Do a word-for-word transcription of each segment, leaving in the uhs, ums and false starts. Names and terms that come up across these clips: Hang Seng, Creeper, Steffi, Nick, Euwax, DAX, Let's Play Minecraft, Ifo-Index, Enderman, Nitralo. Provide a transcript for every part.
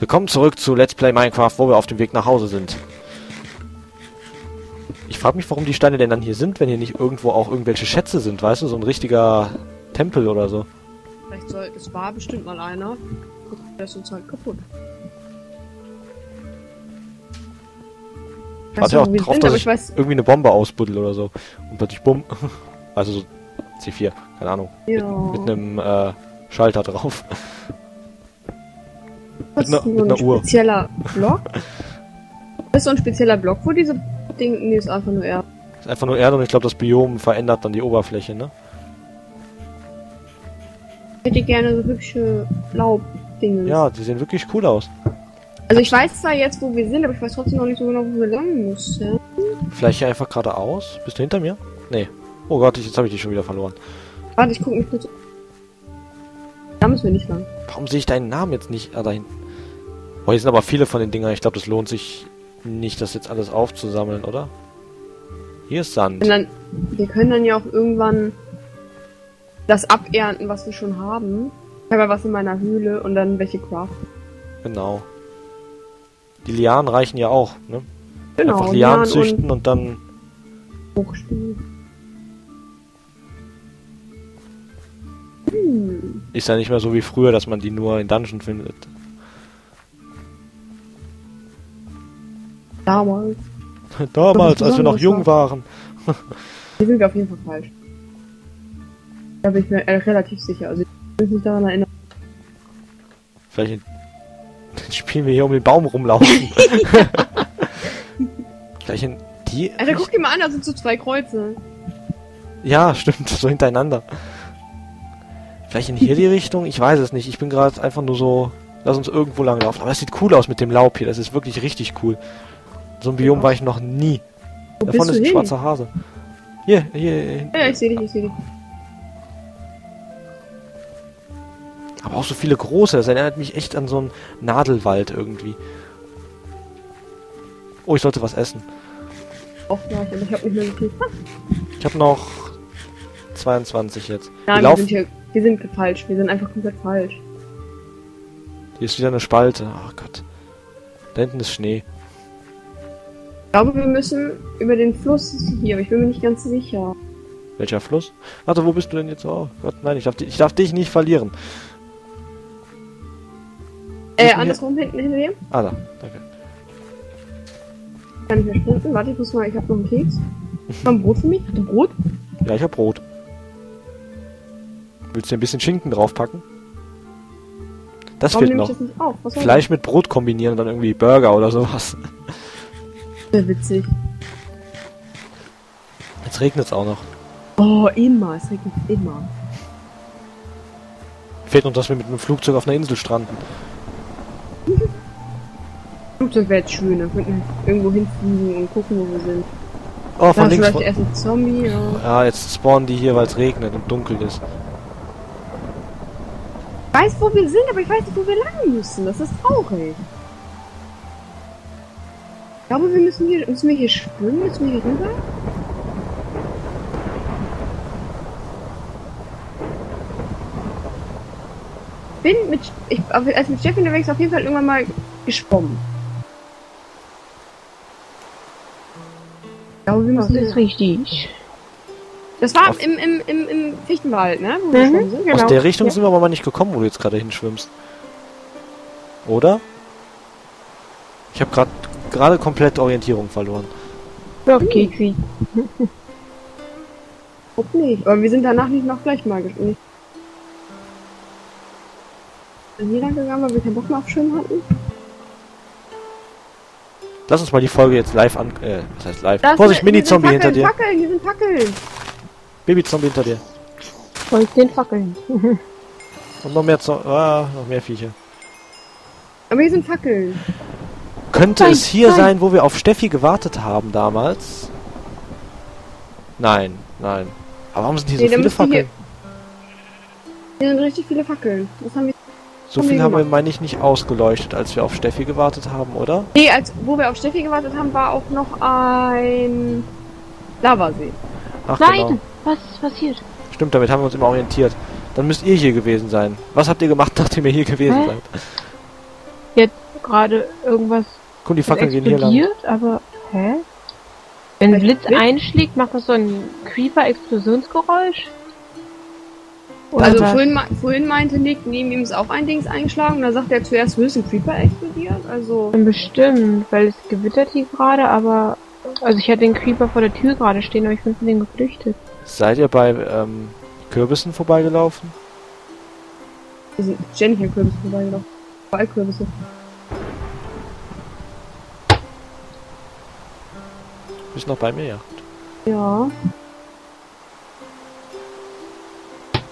Willkommen zurück zu Let's Play Minecraft, wo wir auf dem Weg nach Hause sind. Ich frage mich, warum die Steine denn dann hier sind, wenn hier nicht irgendwo auch irgendwelche Schätze sind, weißt du? So ein richtiger Tempel oder so. Vielleicht soll... Es war bestimmt mal einer. Guck, der ist uns halt kaputt. Ich warte ja auch drauf, sind, dass ich, ich irgendwie eine Bombe ausbuddel oder so. Und plötzlich bumm. Also so C vier, keine Ahnung. Jo. Mit, mit einem äh, Schalter drauf. Das ist mit einer Uhr. Spezieller Block? Das ist so ein spezieller Block, wo diese Ding... Nee, ist einfach nur Erde. Ist einfach nur Erde und ich glaube, das Biom verändert dann die Oberfläche, ne? Ich hätte gerne so hübsche Laubdinge. Ja, die sehen wirklich cool aus. Also ich weiß zwar jetzt, wo wir sind, aber ich weiß trotzdem noch nicht so genau, wo wir lang müssen. Vielleicht hier einfach geradeaus? Bist du hinter mir? Nee. Oh Gott, ich, jetzt habe ich dich schon wieder verloren. Warte, ich gucke mich kurz... Da müssen wir nicht lang. Warum sehe ich deinen Namen jetzt nicht? Ah, dahin. Oh, hier sind aber viele von den Dingern. Ich glaube, das lohnt sich nicht, das jetzt alles aufzusammeln, oder? Hier ist Sand. Dann, wir können dann ja auch irgendwann das abernten, was wir schon haben. Ich habe ja was in meiner Höhle und dann welche craften. Genau. Die Lianen reichen ja auch, ne? Genau. Einfach Lianen, Lianen züchten und, und dann... hochspielen. Ist ja nicht mehr so wie früher, dass man die nur in Dungeon findet. Damals. Damals, als wir noch jung waren. Die sind auf jeden Fall falsch. Da bin ich mir relativ sicher. Also ich muss mich daran erinnern. Vielleicht spielen wir hier um den Baum rumlaufen. Vielleicht in die... Alter, guck dir mal an, da sind so zwei Kreuze. Ja, stimmt, so hintereinander. Vielleicht in hier die Richtung? Ich weiß es nicht. Ich bin gerade einfach nur so... Lass uns irgendwo lang laufen. Aber das sieht cool aus mit dem Laub hier. Das ist wirklich richtig cool. So ein Biom genau. War ich noch nie. Wo Davon bist ist du ein hin? Schwarzer Hase. Hier, hier. Ja, ich sehe dich, ich sehe dich. Aber auch so viele große. Das erinnert mich echt an so einen Nadelwald irgendwie. Oh, ich sollte was essen. Auch gleich, aber ich habe nicht mehr so viel. Ich habe noch zweiundzwanzig jetzt. Nein, wir, wir laufen... sind hier... Wir sind falsch, wir sind einfach komplett falsch. Hier ist wieder eine Spalte, oh Gott. Da hinten ist Schnee. Ich glaube, wir müssen über den Fluss hier, aber ich bin mir nicht ganz sicher. Welcher Fluss? Warte, wo bist du denn jetzt? Oh Gott, nein, ich darf, ich darf dich nicht verlieren. Äh, andersrum hinten hinter dir? Ah, da, danke. Kann ich mehr sprinten? Warte, ich muss mal, ich hab noch einen Keks. Hast du ein Brot für mich? Hast du Brot? Ja, ich hab Brot. Willst du ein bisschen Schinken draufpacken? Das fehlt noch. Das Fleisch mit Brot kombinieren und dann irgendwie Burger oder sowas. Sehr witzig. Jetzt regnet es auch noch. Oh, immer. Es regnet immer. Fehlt noch, dass wir mit einem Flugzeug auf einer Insel stranden. Flugzeug wäre jetzt schön. Dann könnten wir irgendwo hinfliegen und gucken, wo wir sind. Oh, von links. Vielleicht erst ein Zombie. Ja. Ja, jetzt spawnen die hier, weil es regnet und dunkel ist. Ich weiß, wo wir sind, aber ich weiß nicht, wo wir lang müssen. Das ist traurig. Ich glaube, wir müssen hier, müssen wir hier schwimmen, müssen wir hier rüber? Bin mit, ich, als mit Steffi unterwegs auf jeden Fall irgendwann mal geschwommen. Ich glaube, wir müssen das ist richtig. Das war im, im, im, im Fichtenwald, ne? Wo wir mhm. sind, genau. Aus der Richtung ja. Sind wir aber mal nicht gekommen, wo du jetzt gerade hinschwimmst. Oder? Ich habe gerade gerade komplett Orientierung verloren. Okay, mhm. Ob nicht. Aber wir sind danach nicht noch gleich mal geschwommen. Wir sind hier lang gegangen, weil wir keinen Bock mehr auf Schwimmen hatten. Lass uns mal die Folge jetzt live an... Äh, was heißt live? Das Vorsicht, Mini-Zombie hinter dir! Fackeln, hier sind Fackeln! Baby-Zombie hinter dir. Und den Fackeln. Und noch mehr Zo- ah, noch mehr Viecher. Aber hier sind Fackeln. Könnte nein, es hier nein. sein, wo wir auf Steffi gewartet haben damals? Nein, nein. Aber warum sind hier nee, so viele Fackeln? Hier, hier sind richtig viele Fackeln. Das haben wir so viel haben wir, meine ich, nicht ausgeleuchtet, als wir auf Steffi gewartet haben, oder? Nee, als, wo wir auf Steffi gewartet haben, war auch noch ein Lavasee. Ach, nein, genau. Was ist passiert? Stimmt, damit haben wir uns immer orientiert. Dann müsst ihr hier gewesen sein. Was habt ihr gemacht, nachdem ihr hier gewesen Hä? seid? Jetzt gerade irgendwas Guck, die Fackeln gehen hier lang. Aber, hä? Wenn ein Blitz einschlägt, macht das so ein Creeper-Explosionsgeräusch? Also vorhin, vorhin meinte Nick, neben ihm ist auch ein Dings eingeschlagen, da sagt er zuerst, will es ein Creeper explodiert, also... Bestimmt, weil es gewittert hier gerade, aber... Also ich hatte den Creeper vor der Tür gerade stehen, aber ich bin von dem geflüchtet. Seid ihr bei ähm, Kürbissen vorbeigelaufen? Wir sind ständig an Kürbissen vorbeigelaufen. Überall Kürbisse. Bist noch bei mir, ja? Ja.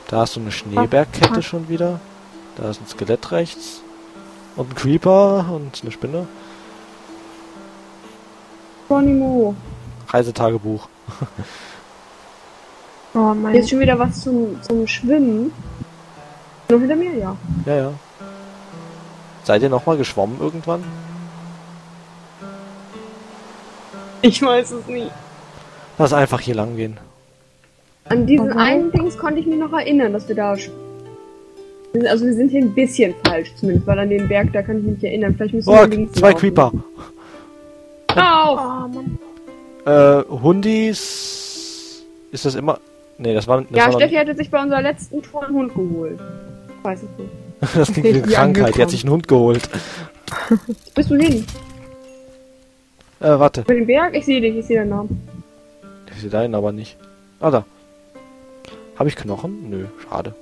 Da hast du eine Schneebergkette schon wieder. Da ist ein Skelett rechts. Und ein Creeper und eine Spinne. Bonimo. Reisetagebuch. Oh mein. Hier ist schon wieder was zum, zum Schwimmen. Nur hinter mir, ja. Ja, ja. Seid ihr nochmal geschwommen irgendwann? Ich weiß es nicht. Lass einfach hier lang gehen. An diesen okay. einen Dings konnte ich mich noch erinnern, dass wir da... Also wir sind hier ein bisschen falsch zumindest, weil an dem Berg, da kann ich mich erinnern. Vielleicht müssen wir oh, links zwei laufen. Creeper. Auf! Oh, äh, Hundis... Ist das immer... Nee, das war... Das ja, war Steffi noch... hatte sich bei unserer letzten Tour einen Hund geholt. Ich weiß es nicht. Das klingt wie eine Krankheit, die hat sich einen Hund geholt. Bist du hin? Äh, warte. Über den Berg? Ich sehe dich, ich sehe deinen Namen. Ich sehe deinen aber nicht. Ah, da. Habe ich Knochen? Nö, schade.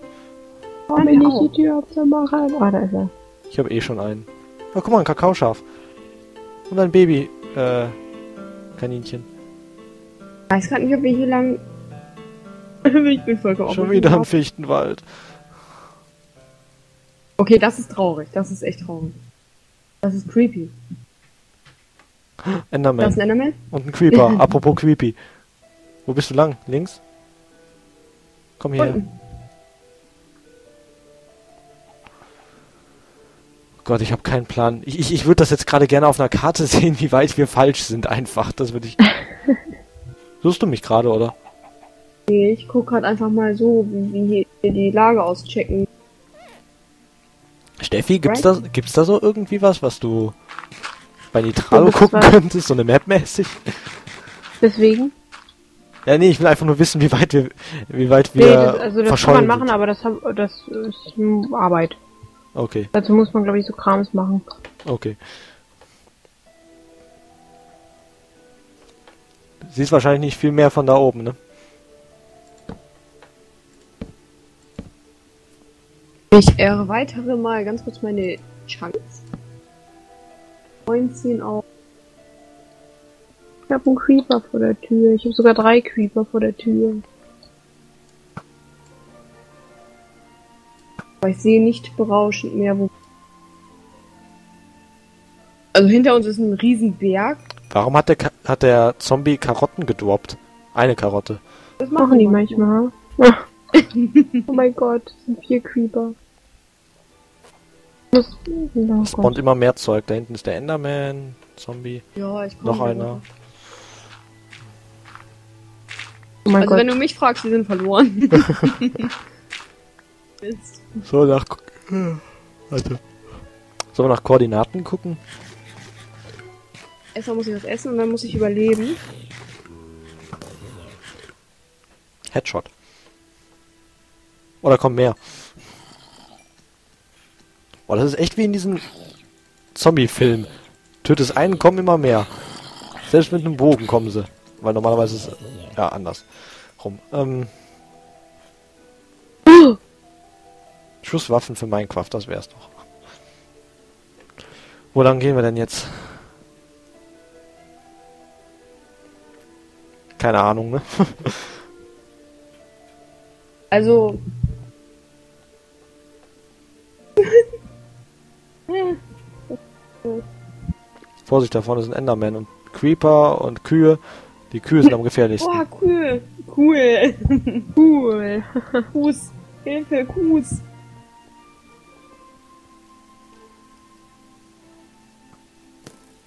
Kann oh, ich nicht die Tür aufzumachen? Ah, da ist er. Ich habe eh schon einen. Oh, guck mal, ein Kakaoschaf. Und ein Baby, äh, Kaninchen. Ich weiß gerade nicht, ob wir hier lang... Ich bin vollkommen schon wieder im Fichtenwald. Okay, das ist traurig. Das ist echt traurig. Das ist creepy. Enderman. Das ist ein Enderman? Und ein Creeper. Apropos creepy. Wo bist du lang? Links? Komm hier. Unten. Oh Gott, ich habe keinen Plan. Ich, ich, ich würde das jetzt gerade gerne auf einer Karte sehen, wie weit wir falsch sind einfach. Das würde ich... Suchst du mich gerade, oder? Nee, ich gucke gerade einfach mal so, wie wir die Lage auschecken. Steffi, gibt's da, gibt's da so irgendwie was, was du bei Nitralo gucken könntest? So eine Map mäßig? Deswegen? Ja, nee, ich will einfach nur wissen, wie weit wir, wie weit wir nee, das, also das kann man machen, sind. Aber das, das ist Arbeit. Okay. Dazu muss man, glaube ich, so Krams machen. Okay. Siehst wahrscheinlich nicht viel mehr von da oben, ne? Ich erweitere mal ganz kurz meine Chance. neunzehn auf. Ich hab einen Creeper vor der Tür. Ich habe sogar drei Creeper vor der Tür. Aber ich sehe nicht berauschend mehr, wo... Also hinter uns ist ein Riesenberg. Warum hat der, Ka hat der Zombie Karotten gedroppt? Eine Karotte. Das machen die manchmal. Oh mein Gott, das sind vier Creeper. Das oh spawnt immer mehr Zeug. Da hinten ist der Enderman, Zombie. Ja, ich brauche noch einer. Oh mein also Gott. Wenn du mich fragst, wir sind verloren. so, nach... Alter. Sollen wir nach Koordinaten gucken? Erstmal muss ich was essen und dann muss ich überleben. Headshot. Oder kommt mehr? Oh, das ist echt wie in diesem Zombie-Film. Tötest einen, kommen immer mehr. Selbst mit einem Bogen kommen sie. Weil normalerweise ist es ja anders rum. Ähm. Schusswaffen für Minecraft, das wär's doch. Wo lang gehen wir denn jetzt? Keine Ahnung, ne? also... Vorsicht, da vorne sind Enderman und Creeper und Kühe. Die Kühe sind am gefährlichsten. Boah, Kühe. Cool. Cool. Kuss. Hilfe, Kuss.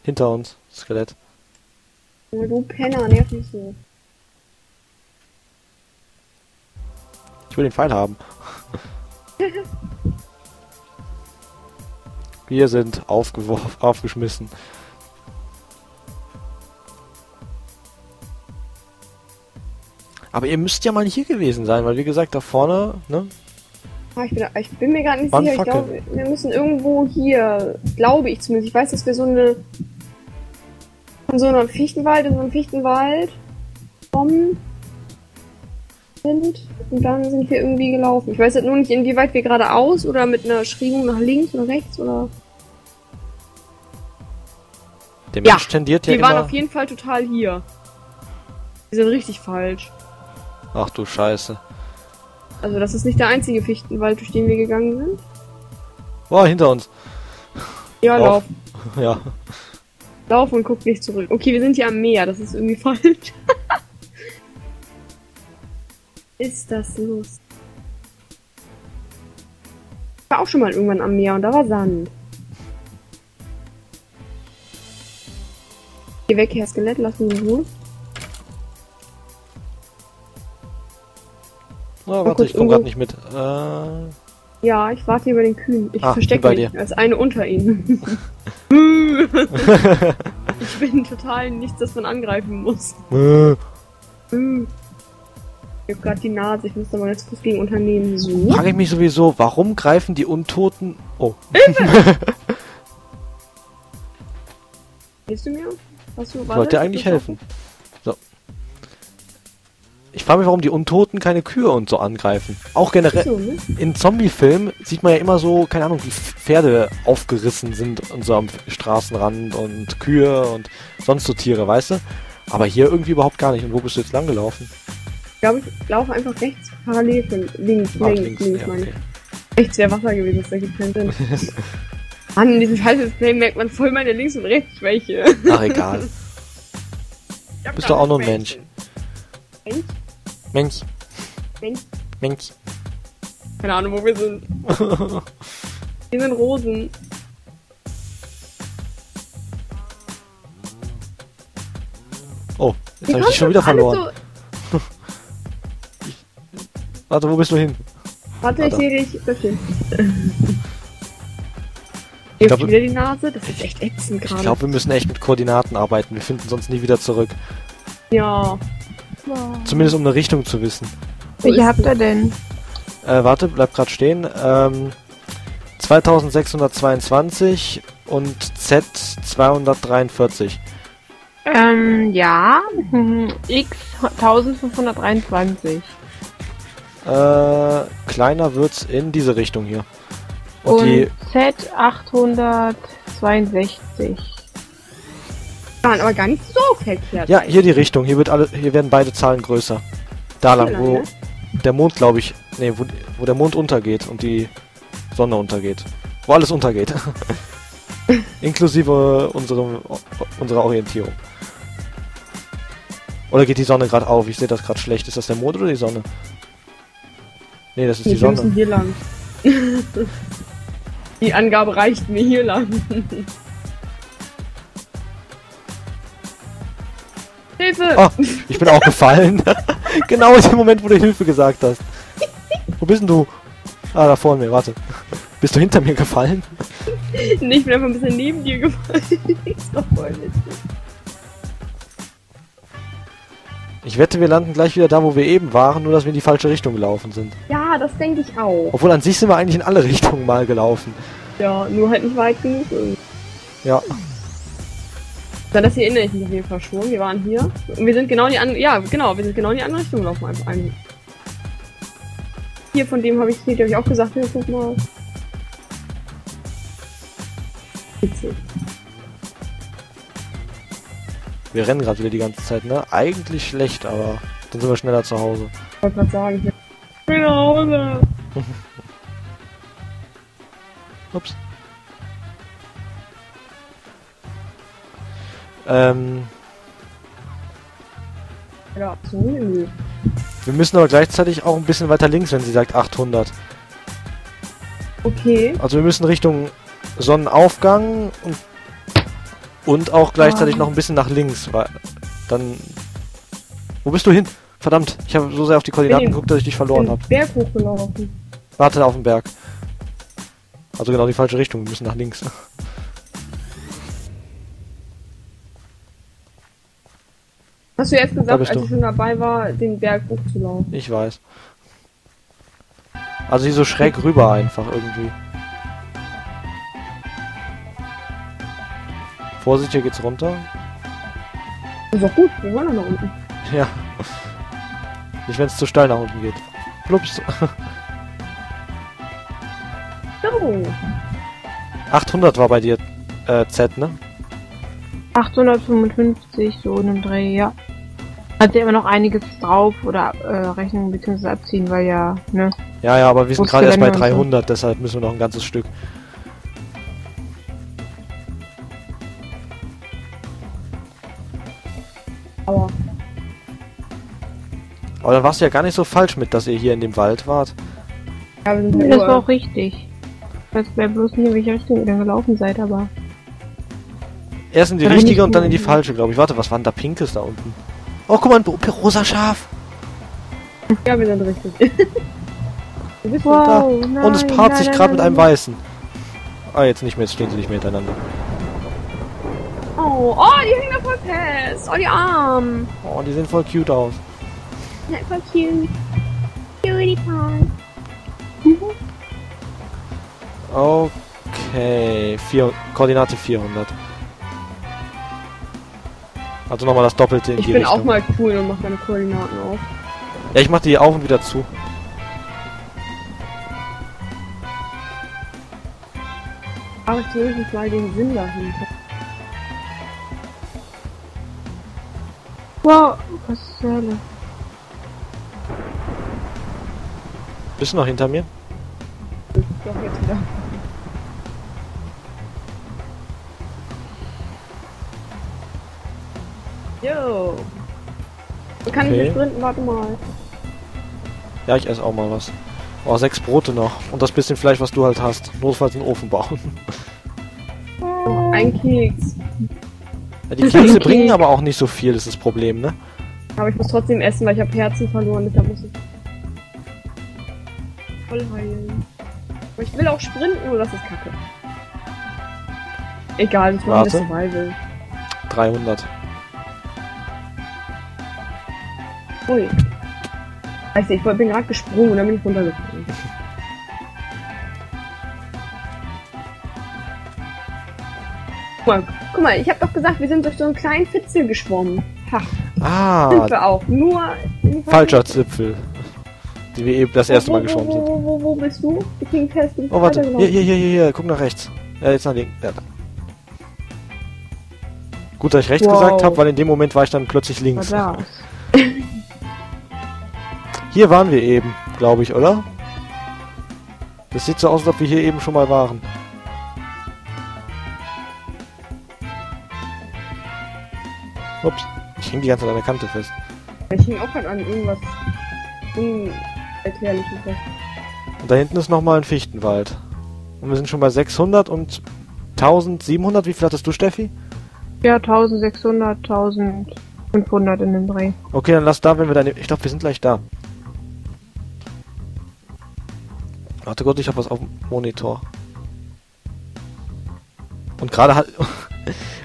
Hinter uns, Skelett. Oh, du Penner, nerv mich so. Ich will den Pfeil haben. Wir sind aufgeworfen, aufgeschmissen. Aber ihr müsst ja mal hier gewesen sein, weil wie gesagt, da vorne, ne? Ich bin, ich bin mir gar nicht sicher. Ich glaube, wir müssen irgendwo hier, glaube ich zumindest. Ich weiß, dass wir so eine von so einem Fichtenwald in so einem Fichtenwald kommen sind und dann sind wir irgendwie gelaufen. Ich weiß jetzt nur nicht, inwieweit wir geradeaus oder mit einer Schrägung nach links oder rechts oder. Der Mensch ja, tendiert ja. Wir waren auf jeden Fall total hier. Die sind richtig falsch. Ach du Scheiße. Also das ist nicht der einzige Fichtenwald, durch den wir gegangen sind. Boah, hinter uns. Ja, lauf. lauf. Ja. Lauf und guck nicht zurück. Okay, wir sind hier am Meer, das ist irgendwie falsch. Ist das los? Ich war auch schon mal irgendwann am Meer und da war Sand. Geh weg, Herr Skelett, lass mich in Ruhe. Oh, warte, ich komme gerade nicht mit. Äh... Ja, ich warte hier bei den Kühen. Ich ah, verstecke mich als eine unter ihnen. Ich bin total nichts, das man angreifen muss. Ich hab grad die Nase, ich muss da mal jetzt kurz gegen Unternehmen suchen. Frage ich mich sowieso, warum greifen die Untoten... Oh. Hilfe! Hilfst du mir? Hast du, ich wollte dir eigentlich helfen. So. Ich frage mich, warum die Untoten keine Kühe und so angreifen. Auch generell so, ne? In Zombie-Filmen sieht man ja immer so, keine Ahnung, wie Pferde aufgerissen sind und so am Straßenrand und Kühe und sonst so Tiere, weißt du? Aber hier irgendwie überhaupt gar nicht. Und wo bist du jetzt lang gelaufen? Ich glaube, ich laufe einfach rechts parallel von links, ah, links, links, links ja, meine ich. Okay. Echt sehr Wasser gewesen, das ergibt keinen Sinn. Mann, in diesem scheiß Display merkt man voll meine Links- und Rechtsschwäche. Ach, egal. Du bist doch auch nur ein Mensch. Mensch? Mensch. Mensch. Mensch. Keine Ahnung, wo wir sind. Wir sind Rosen. Oh, jetzt habe ich dich schon wieder verloren. Warte, wo bist du hin? Warte, Alter. Ich sehe dich. Das stimmt. Ich glaub, wieder die Nase? Das ist echt ätzend gerade. Ich glaube, wir müssen echt mit Koordinaten arbeiten. Wir finden sonst nie wieder zurück. Ja. Zumindest um eine Richtung zu wissen. Welche habt ihr denn? Äh, warte, bleib gerade stehen. Ähm, zweitausendsechshundertzweiundzwanzig und Z zweihundertdreiundvierzig. Ähm, ja. X fünfzehnhundertdreiundzwanzig. Äh, kleiner wird's in diese Richtung hier. Und, und die Z achthundertzweiundsechzig. Waren aber gar nicht so verkehrt. Ja, hier die Richtung. Hier wird alle, hier werden beide Zahlen größer. Da lang, wo ja, ne? Der Mond, glaube ich, nee, wo, wo der Mond untergeht und die Sonne untergeht. Wo alles untergeht. Inklusive unserem, unserer Orientierung. Oder geht die Sonne gerade auf? Ich sehe das gerade schlecht. Ist das der Mond oder die Sonne? Nee, das ist die Sonne. Wir müssen hier lang. Die Angabe reicht mir hier lang. Hilfe! Oh, ich bin auch gefallen. Genau in dem Moment, wo du Hilfe gesagt hast. Wo bist denn du? Ah, da vor mir, warte. Bist du hinter mir gefallen? Nee, ich bin einfach ein bisschen neben dir gefallen. Ich wette, wir landen gleich wieder da, wo wir eben waren, nur dass wir in die falsche Richtung gelaufen sind. Ja, das denke ich auch. Obwohl, an sich sind wir eigentlich in alle Richtungen mal gelaufen. Ja, nur halt nicht weit genug. Ja. Na, das erinnere ich mich auf jeden Fall schon. Wir waren hier. Und wir sind genau in die andere... Ja, genau, wir sind genau in die andere Richtung gelaufen. Einfach ein. Hier, von dem habe ich, hab ich auch gesagt, hier, guck mal. Witzig. Wir rennen gerade wieder die ganze Zeit, ne? Eigentlich schlecht, aber dann sind wir schneller zu Hause. Ich wollte gerade sagen, ich bin nach Hause. Ups. Ähm. Ja, absolut. Wir müssen aber gleichzeitig auch ein bisschen weiter links, wenn sie sagt achthundert. Okay. Also wir müssen Richtung Sonnenaufgang und Und auch gleichzeitig wow. noch ein bisschen nach links, weil dann... Wo bist du hin? Verdammt, ich habe so sehr auf die Koordinaten geguckt, dass ich dich verloren habe. Ich bin den Berg hochgelaufen. Warte, auf den Berg. Also genau die falsche Richtung, wir müssen nach links. Hast du jetzt gesagt, als ich schon dabei war, den Berg hochzulaufen? Ich weiß. Also hier so schräg rüber einfach irgendwie. Vorsicht, hier geht's runter. Ist doch gut, wir wollen doch nach unten. Ja. Nicht, wenn es zu steil nach unten geht. Plups. So. achthundert war bei dir äh, Z, ne? achthundertfünfundfünfzig, so in einem Dreh, ja. Hat ja immer noch einiges drauf oder äh, rechnen bzw. abziehen, weil ja, ne? Ja, ja, aber wir sind gerade erst bei dreihundert, so. Deshalb müssen wir noch ein ganzes Stück. Aua. Aber dann warst du ja gar nicht so falsch mit, dass ihr hier in dem Wald wart. Ja, das Uhr. War auch richtig. Ich weiß bloß nicht, in welche Richtung ihr dann gelaufen seid, aber... Erst in die richtige und dann in die falsche, glaube ich. Warte, was war denn da Pinkes da unten? Oh, guck mal, ein rosa Schaf! Ja, wir sind richtig. Wow, und, nein, und es paart nein, sich gerade mit einem Weißen. Ah, jetzt nicht mehr, jetzt stehen sie nicht mehr hintereinander. Oh, oh, die hängen da voll fest. Oh, die Armen. Oh, die sehen voll cute aus. Ja, voll cute. Cutie pie. Okay, vier, Koordinate vierhundert. Also nochmal das Doppelte in die Richtung. Ich bin auch mal cool und mach meine Koordinaten auf. Ja, ich mach die auf und wieder zu. Aber ich will nicht mal den Sinn dahinter. Wow, was ist das denn? Bist du noch hinter mir? Doch, jetzt wieder. Yo! Ich kann okay. nicht sprinten, warte mal. Ja, ich esse auch mal was. Oh, sechs Brote noch. Und das bisschen Fleisch, was du halt hast. Notfalls einen Ofen bauen. Oh, ein Keks. Ja, die Kekse bringen Keks. aber auch nicht so viel, das ist das Problem, ne? Aber ich muss trotzdem essen, weil ich habe Herzen verloren. Deshalb muss ich voll heilen. Aber ich will auch sprinten, nur das ist kacke. Egal, ich mache das Survival. dreihundert. Ui. Weißt du, ich bin gerade gesprungen und dann bin ich runtergefallen. Guck mal, guck mal, ich habe doch gesagt, wir sind durch so einen kleinen Fitzel geschwommen. Ha. Ah. Sind wir auch. Nur. Falscher Zipfel. Die wir eben das erste Mal geschwommen sind. Wo, wo, wo bist du? Ich bin fest. Oh, warte. Hier, hier, hier, hier. Guck nach rechts. Ja, jetzt nach links. Ja. Gut, dass ich rechts wow. gesagt habe, weil in dem Moment war ich dann plötzlich links. Hier waren wir eben, glaube ich, oder? Das sieht so aus, als ob wir hier eben schon mal waren. Ups, ich hing die ganze Zeit an der Kante fest. Ich hing auch gerade an irgendwas Unerklärlichem fest. Und da hinten ist nochmal ein Fichtenwald. Und wir sind schon bei sechshundert und tausendsiebenhundert. Wie viel hattest du, Steffi? Ja, eintausendsechshundert, eintausendfünfhundert in den Dreh. Okay, dann lass da, wenn wir dann... Ich glaube, wir sind gleich da. Warte Gott, ich habe was auf dem Monitor. Und gerade hat...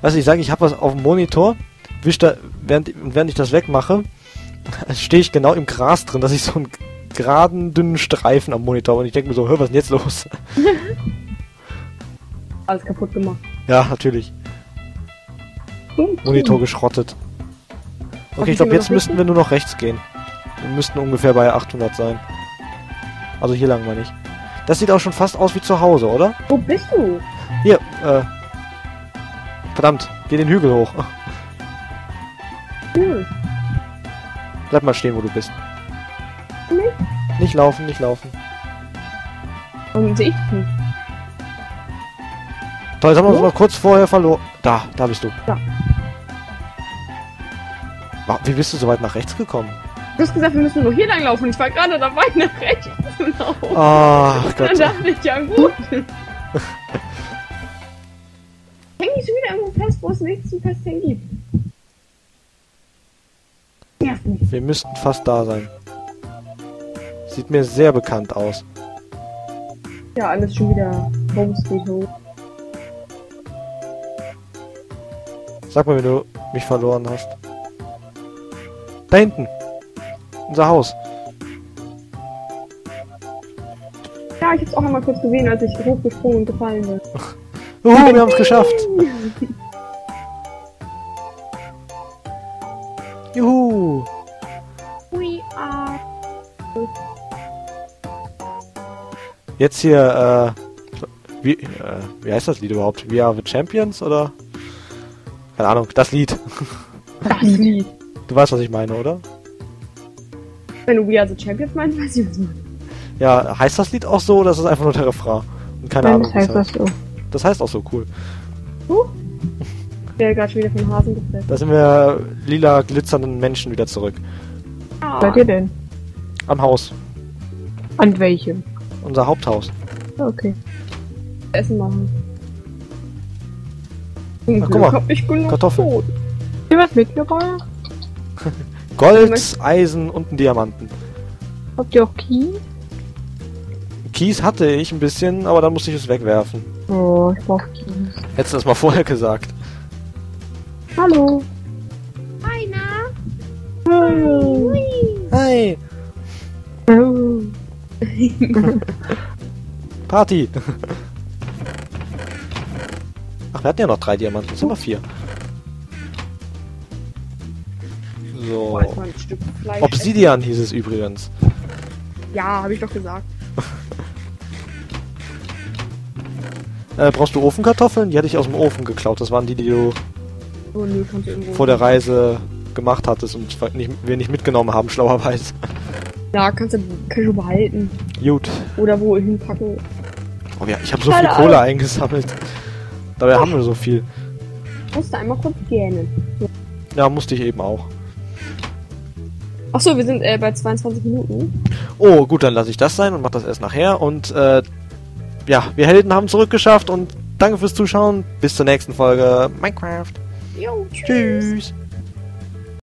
Also ich sage, ich habe was auf dem Monitor, wisch da, während, während ich das wegmache, stehe ich genau im Gras drin, dass ich so einen geraden, dünnen Streifen am Monitor und ich denke mir so, hör, was ist denn jetzt los? Alles kaputt gemacht. Ja, natürlich. Monitor geschrottet. Okay, Hab ich glaube, jetzt müssten wir nur noch rechts gehen. Wir müssten ungefähr bei achthundert sein. Also hier lang mal nicht. Das sieht auch schon fast aus wie zu Hause, oder? Wo bist du? Hier, äh... verdammt, geh den Hügel hoch. Hm. Bleib mal stehen, wo du bist. Nicht? Nicht laufen, nicht laufen. Warum sehe ich dich nicht? Toll, jetzt haben wir uns noch kurz vorher verloren. Da, da bist du. Ja. Wie bist du so weit nach rechts gekommen? Du hast gesagt, wir müssen nur hier lang laufen. Ich war gerade dabei, nach rechts zu laufen. Ach Gott. Dann dachte ich, ja gut. Häng ich schon wieder irgendwo fest, wo es nichts zu festhängen gibt. Wir müssten fast da sein. Sieht mir sehr bekannt aus. Ja, alles schon wieder... Bums geht hoch. Sag mal, wenn du mich verloren hast. Da hinten. Unser Haus. Ja, ich hab's auch noch mal kurz gesehen, als ich hochgesprungen und gefallen bin. Uhu, wir haben's geschafft. Juhu. We are... Jetzt hier, äh, wie, äh, wie heißt das Lied überhaupt? We are the Champions, oder? Keine Ahnung, das Lied. Das Lied. Du weißt, was ich meine, oder? Wenn du We are the Champions meinst, weiß ich was. Ja, heißt das Lied auch so, oder ist das einfach nur der Refrain? Und keine Nein, Ahnung. Das heißt das so. Das heißt auch so, cool. Huh? Wir sind gerade schon wieder vom Hasen gefressen. Da sind wir lila glitzernden Menschen wieder zurück. Ah. Seid ihr denn? Am Haus. An welchem? Unser Haupthaus. Okay. Essen machen. Ach, guck mal. Ich Kartoffeln. Ihr was mitgebracht? Gold, Eisen und einen Diamanten. Habt ihr auch Kies? Kies hatte ich ein bisschen, aber dann musste ich es wegwerfen. Oh, ich brauch Kies. Hättest du das mal vorher gesagt. Hallo. Hi, na? Hallo. Hi. Hallo. Party. Ach, wir hatten ja noch drei Diamanten. Jetzt haben wir vier. So. Obsidian hieß es übrigens. Ja, habe ich doch gesagt. äh, brauchst du Ofenkartoffeln? Die hatte ich aus dem Ofen geklaut. Das waren die, die du... Oh, nö, vor der Reise gemacht hattest und nicht, wir nicht mitgenommen haben, schlauerweise. Ja, kannst du, kannst du behalten. Gut. Oder wo hinpacken. Oh ja, ich habe so viel Cola eingesammelt. Dabei oh. haben wir so viel. Musste einmal kurz gähnen. Ja, musste ich eben auch. Achso, wir sind äh, bei zweiundzwanzig Minuten. Oh, gut, dann lasse ich das sein und mach das erst nachher. Und äh, ja, wir Helden haben es zurückgeschafft und danke fürs Zuschauen. Bis zur nächsten Folge Minecraft. Yo, tschüss. Tschüss.